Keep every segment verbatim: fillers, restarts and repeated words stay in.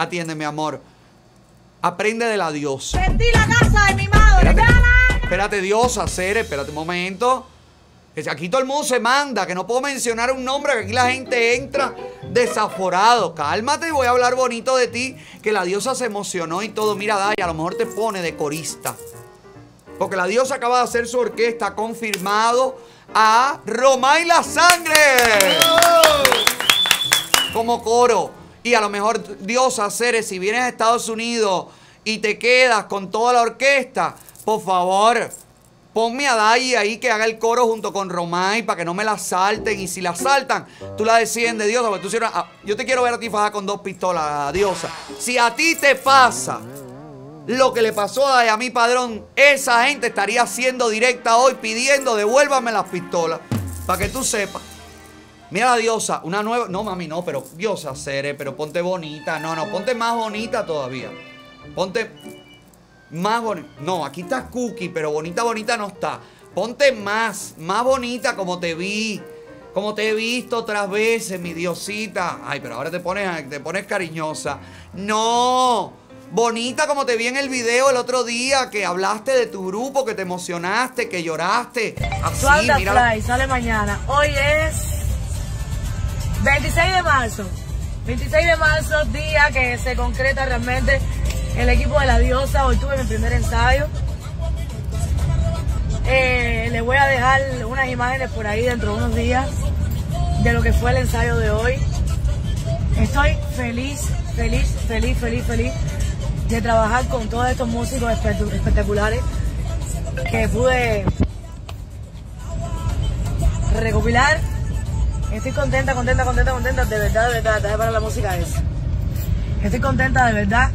Atiende, mi amor. Aprende de la diosa. Vendí la casa de mi madre. Espérate, espérate diosa, Cere, espérate un momento. Aquí todo el mundo se manda, que no puedo mencionar un nombre, que aquí la gente entra desaforado. Cálmate y voy a hablar bonito de ti, que la diosa se emocionó y todo. Mira, Dayi, a lo mejor te pone de corista. Porque la diosa acaba de hacer su orquesta, ha confirmado a Romay la Sangre. ¡Oh! Como coro. Y a lo mejor, diosa, Cere, si vienes a Estados Unidos y te quedas con toda la orquesta, por favor... ponme a Dayi ahí que haga el coro junto con Romay para que no me la salten. Y si la saltan, tú la desciendes, diosa. Porque tú ah, yo te quiero ver a ti fajada con dos pistolas, diosa. Si a ti te pasa lo que le pasó a Dayi, a mi padrón, esa gente estaría siendo directa hoy pidiendo devuélvame las pistolas. Para que tú sepas. Mira la diosa, una nueva... No, mami, no, pero diosa, Cere, pero ponte bonita. No, no, ponte más bonita todavía. Ponte... más bonita. No, aquí está Cookie, pero bonita, bonita no está. Ponte más, más bonita como te vi, como te he visto otras veces, mi diosita. Ay, pero ahora te pones, te pones cariñosa. No, bonita como te vi en el video el otro día, que hablaste de tu grupo, que te emocionaste, que lloraste. Así, mira. Sale mañana. Hoy es veintiséis de marzo. veintiséis de marzo, día que se concreta realmente... el equipo de la diosa. Hoy tuve mi primer ensayo. Eh, les voy a dejar unas imágenes por ahí dentro de unos días de lo que fue el ensayo de hoy. Estoy feliz, feliz, feliz, feliz, feliz de trabajar con todos estos músicos espectaculares que pude recopilar. Estoy contenta, contenta, contenta, contenta. De verdad, de verdad, traje para la música esa. Estoy contenta, de verdad.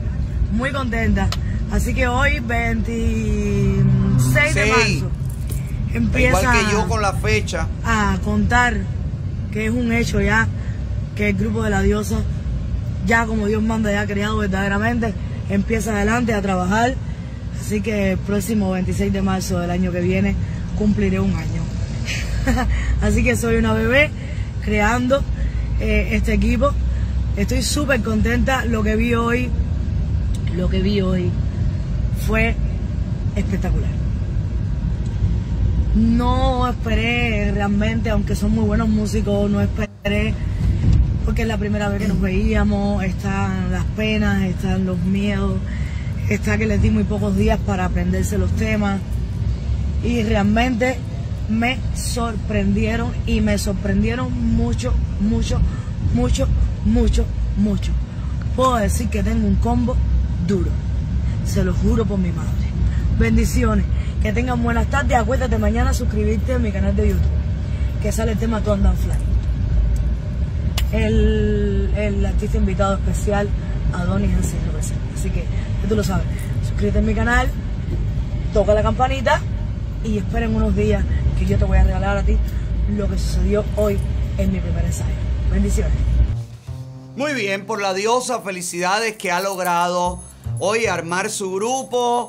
Muy contenta. Así que hoy, veintiséis de marzo, empieza... igual que yo con la fecha. A contar que es un hecho ya, que el grupo de la diosa, ya como Dios manda, ya creado verdaderamente, empieza adelante a trabajar. Así que el próximo veintiséis de marzo del año que viene, cumpliré un año. Así que soy una bebé creando eh, este equipo. Estoy súper contenta. Lo que vi hoy... lo que vi hoy fue espectacular. No esperé realmente, aunque son muy buenos músicos, no esperé, porque es la primera vez que nos veíamos, están las penas, están los miedos, está que les di muy pocos días para aprenderse los temas, y realmente me sorprendieron, y me sorprendieron mucho, mucho, mucho, mucho, mucho. Puedo decir que tengo un combo duro, se lo juro por mi madre. Bendiciones, que tengan buenas tardes. Acuérdate mañana suscribirte a mi canal de YouTube, que sale el tema Tú Andan Fly. El, el artista invitado especial, Adonis Hansen Robeser. Así que tú lo sabes, suscríbete a mi canal, toca la campanita y esperen unos días que yo te voy a regalar a ti lo que sucedió hoy en mi primer ensayo. Bendiciones. Muy bien, por la diosa, felicidades que ha logrado hoy armar su grupo,